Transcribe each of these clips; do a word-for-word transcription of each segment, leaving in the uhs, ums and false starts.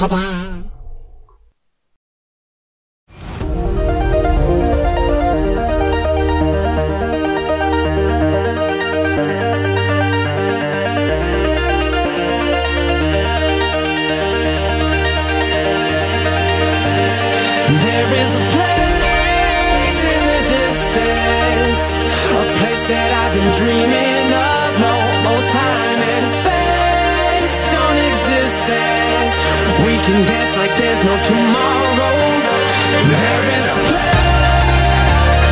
Bye-bye. There is a place in the distance, a place that I've been dreaming of. No, no time and space don't exist there. We can dance like there's no tomorrow. There is a place. We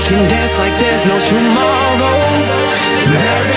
can dance like there's no tomorrow.